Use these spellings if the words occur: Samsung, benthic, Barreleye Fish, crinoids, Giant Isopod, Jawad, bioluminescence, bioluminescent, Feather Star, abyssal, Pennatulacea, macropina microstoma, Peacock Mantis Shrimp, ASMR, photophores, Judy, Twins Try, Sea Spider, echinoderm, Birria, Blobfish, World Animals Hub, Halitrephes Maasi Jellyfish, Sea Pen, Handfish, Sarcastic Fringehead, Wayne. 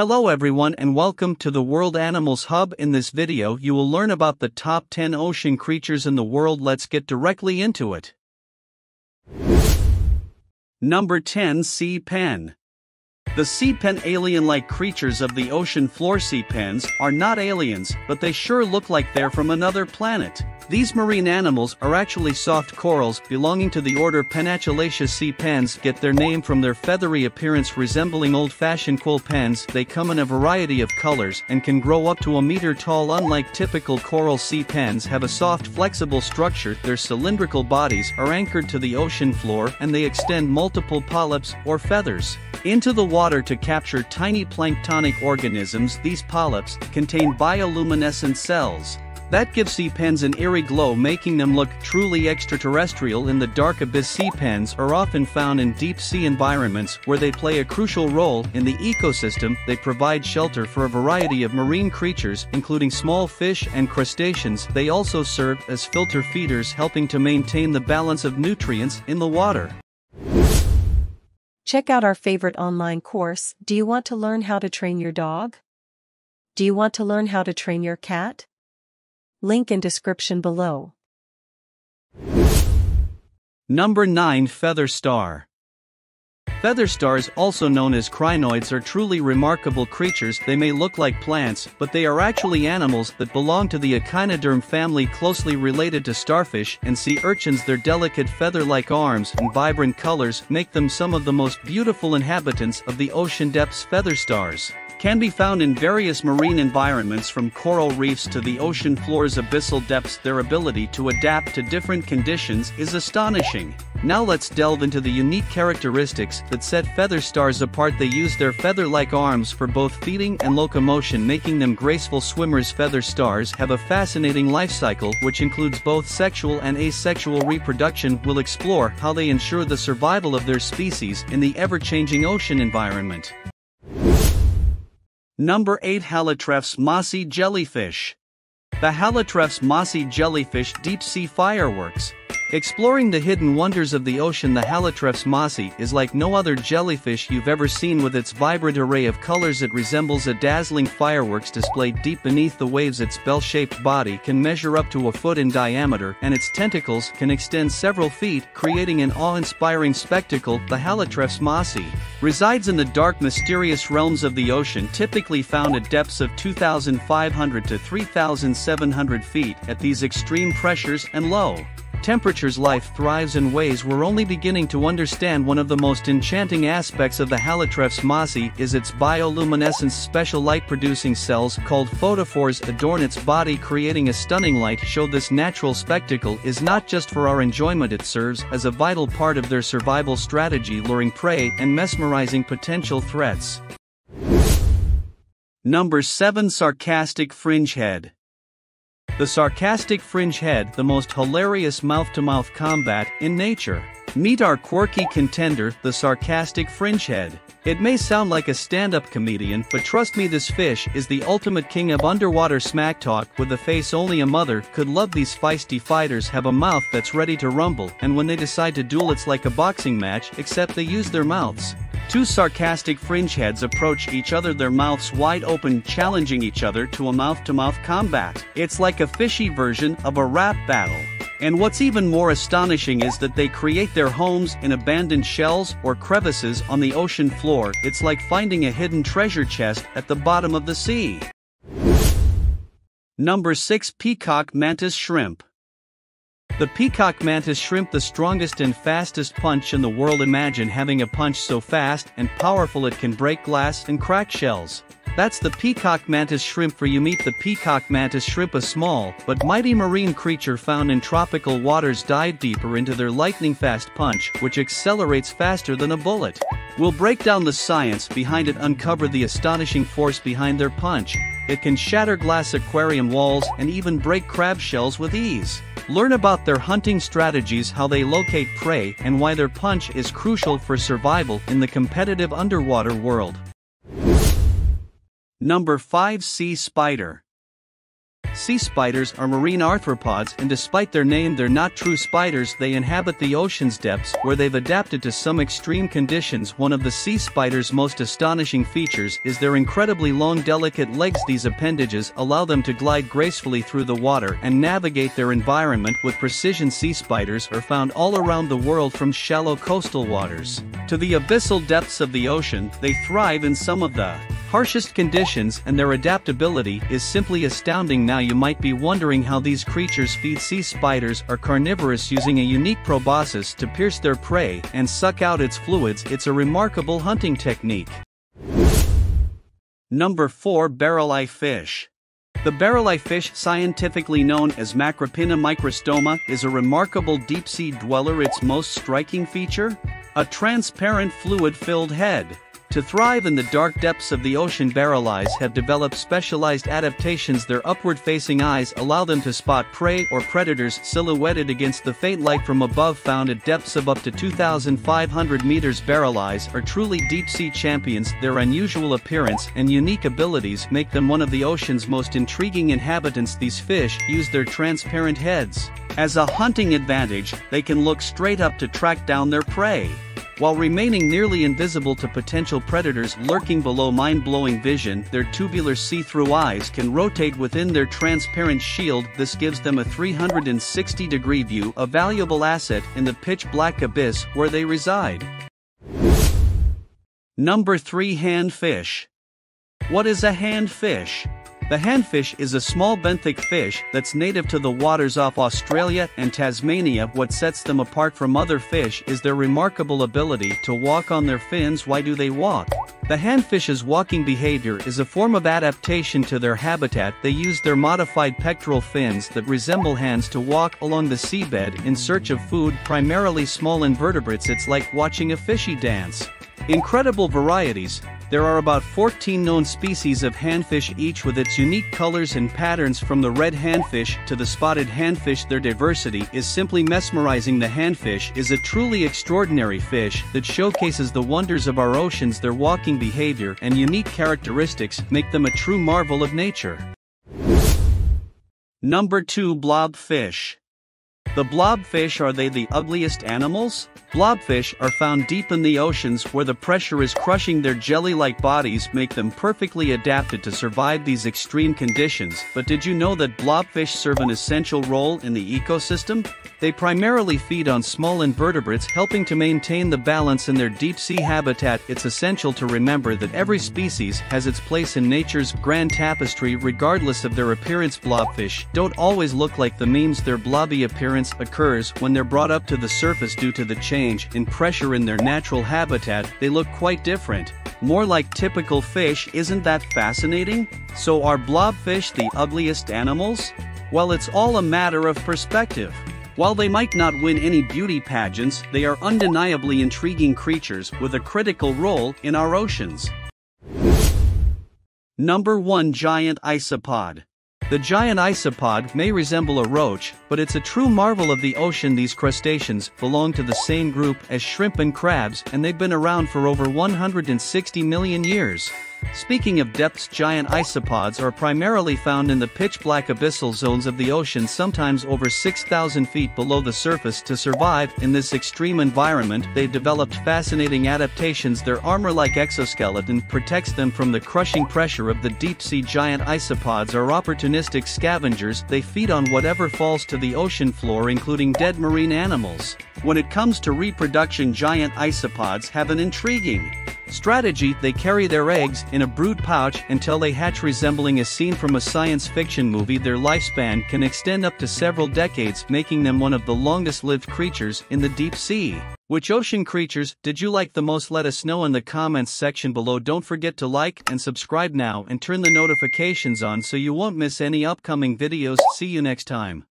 Hello everyone and welcome to the World Animals Hub. In this video you will learn about the top 10 ocean creatures in the world. Let's get directly into it. Number 10. Sea Pen. The sea pen, alien-like creatures of the ocean floor. Sea pens are not aliens, but they sure look like they're from another planet. These marine animals are actually soft corals belonging to the order Pennatulacea. Sea pens get their name from their feathery appearance resembling old-fashioned quill pens. They come in a variety of colors and can grow up to a meter tall. Unlike typical coral, sea pens have a soft, flexible structure. Their cylindrical bodies are anchored to the ocean floor and they extend multiple polyps, or feathers, into the water to capture tiny planktonic organisms. These polyps contain bioluminescent cells that gives sea pens an eerie glow, making them look truly extraterrestrial in the dark abyss. Sea pens are often found in deep-sea environments where they play a crucial role in the ecosystem. They provide shelter for a variety of marine creatures, including small fish and crustaceans. They also serve as filter feeders, helping to maintain the balance of nutrients in the water. Check out our favorite online course. Do you want to learn how to train your dog? Do you want to learn how to train your cat? Link in description below. Number 9. Feather Star. Feather stars, also known as crinoids, are truly remarkable creatures. They may look like plants, but they are actually animals that belong to the echinoderm family, closely related to starfish and sea urchins. Their delicate feather-like arms and vibrant colors make them some of the most beautiful inhabitants of the ocean depths. Feather stars can be found in various marine environments, from coral reefs to the ocean floor's abyssal depths. Their ability to adapt to different conditions is astonishing. Now let's delve into the unique characteristics that set feather stars apart. They use their feather-like arms for both feeding and locomotion, making them graceful swimmers. Feather stars have a fascinating life cycle, which includes both sexual and asexual reproduction. We'll explore how they ensure the survival of their species in the ever-changing ocean environment. Number 8. Halitrephes Maasi Jellyfish. The Halitrephes Maasi Jellyfish, deep-sea fireworks. Exploring the hidden wonders of the ocean, the Halitrephes Maasi is like no other jellyfish you've ever seen. With its vibrant array of colors, it resembles a dazzling fireworks display deep beneath the waves. Its bell-shaped body can measure up to a foot in diameter, and its tentacles can extend several feet, creating an awe-inspiring spectacle. The Halitrephes Maasi resides in the dark, mysterious realms of the ocean, typically found at depths of 2,500 to 3,700 feet. At these extreme pressures and low temperatures, life thrives in ways we're only beginning to understand. One of the most enchanting aspects of the Halitrephes Maasi is its bioluminescence. Special light-producing cells called photophores adorn its body, creating a stunning light show. This natural spectacle is not just for our enjoyment, it serves as a vital part of their survival strategy, luring prey and mesmerizing potential threats. Number 7. Sarcastic Fringehead. The sarcastic fringehead, the most hilarious mouth-to-mouth combat in nature. Meet our quirky contender, the sarcastic fringehead. It may sound like a stand-up comedian, but trust me, this fish is the ultimate king of underwater smack talk. With a face only a mother could love, these feisty fighters have a mouth that's ready to rumble, and when they decide to duel, it's like a boxing match, except they use their mouths. Two sarcastic fringeheads approach each other, their mouths wide open, challenging each other to a mouth-to-mouth combat. It's like a fishy version of a rap battle. And what's even more astonishing is that they create their homes in abandoned shells or crevices on the ocean floor. It's like finding a hidden treasure chest at the bottom of the sea. Number 6. Peacock Mantis Shrimp. The peacock mantis shrimp, the strongest and fastest punch in the world. Imagine having a punch so fast and powerful it can break glass and crack shells. That's the peacock mantis shrimp for you. Meet the peacock mantis shrimp, a small but mighty marine creature found in tropical waters. Dive deeper into their lightning-fast punch, which accelerates faster than a bullet. We'll break down the science behind it, uncover the astonishing force behind their punch. It can shatter glass aquarium walls and even break crab shells with ease. Learn about their hunting strategies, how they locate prey, and why their punch is crucial for survival in the competitive underwater world. Number 5. Sea Spider. Sea spiders are marine arthropods, and despite their name they're not true spiders. They inhabit the ocean's depths, where they've adapted to some extreme conditions. One of the sea spider's most astonishing features is their incredibly long, delicate legs. These appendages allow them to glide gracefully through the water and navigate their environment with precision. Sea spiders are found all around the world, from shallow coastal waters to the abyssal depths of the ocean. They thrive in some of the harshest conditions, and their adaptability is simply astounding. Now you might be wondering how these creatures feed. Sea spiders are carnivorous, using a unique proboscis to pierce their prey and suck out its fluids. It's a remarkable hunting technique. Number 4. Barreleye fish. The barreleye fish, scientifically known as macropina microstoma, is a remarkable deep-sea dweller. Its most striking feature? A transparent fluid-filled head. To thrive in the dark depths of the ocean, barreleyes have developed specialized adaptations. Their upward-facing eyes allow them to spot prey or predators silhouetted against the faint light from above. Found at depths of up to 2,500 meters, barreleyes are truly deep-sea champions. Their unusual appearance and unique abilities make them one of the ocean's most intriguing inhabitants. These fish use their transparent heads as a hunting advantage. They can look straight up to track down their prey, while remaining nearly invisible to potential predators lurking below. Mind-blowing vision. Their tubular see-through eyes can rotate within their transparent shield. This gives them a 360-degree view, a valuable asset in the pitch-black abyss where they reside. Number 3. Handfish. What is a handfish? The handfish is a small benthic fish that's native to the waters off Australia and Tasmania. What sets them apart from other fish is their remarkable ability to walk on their fins. Why do they walk? The handfish's walking behavior is a form of adaptation to their habitat. They use their modified pectoral fins that resemble hands to walk along the seabed in search of food, primarily small invertebrates. It's like watching a fishy dance. Incredible varieties. There are about 14 known species of handfish, each with its unique colors and patterns, from the red handfish to the spotted handfish. Their diversity is simply mesmerizing. The handfish is a truly extraordinary fish that showcases the wonders of our oceans. Their walking behavior and unique characteristics make them a true marvel of nature. Number 2. Blobfish. The blobfish, are they the ugliest animals? Blobfish are found deep in the oceans where the pressure is crushing. Their jelly-like bodies make them perfectly adapted to survive these extreme conditions. But did you know that blobfish serve an essential role in the ecosystem? They primarily feed on small invertebrates, helping to maintain the balance in their deep-sea habitat. It's essential to remember that every species has its place in nature's grand tapestry, regardless of their appearance. Blobfish don't always look like the memes. Their blobby appearance occurs when they're brought up to the surface due to the change in pressure in their natural habitat. They look quite different, more like typical fish. Isn't that fascinating? So are blobfish the ugliest animals? Well, it's all a matter of perspective. While they might not win any beauty pageants, they are undeniably intriguing creatures with a critical role in our oceans. Number 1. Giant Isopod. The giant isopod may resemble a roach, but it's a true marvel of the ocean. These crustaceans belong to the same group as shrimp and crabs, and they've been around for over 160 million years. Speaking of depths, giant isopods are primarily found in the pitch-black abyssal zones of the ocean, sometimes over 6,000 feet below the surface. To survive in this extreme environment, they've developed fascinating adaptations. Their armor-like exoskeleton protects them from the crushing pressure of the deep-sea. Giant isopods are opportunistic scavengers. They feed on whatever falls to the ocean floor, including dead marine animals. When it comes to reproduction, giant isopods have an intriguing strategy. They carry their eggs in a brood pouch until they hatch, resembling a scene from a science fiction movie. Their lifespan can extend up to several decades, making them one of the longest-lived creatures in the deep sea. Which ocean creatures did you like the most? Let us know in the comments section below. Don't forget to like and subscribe now, and turn the notifications on so you won't miss any upcoming videos. See you next time.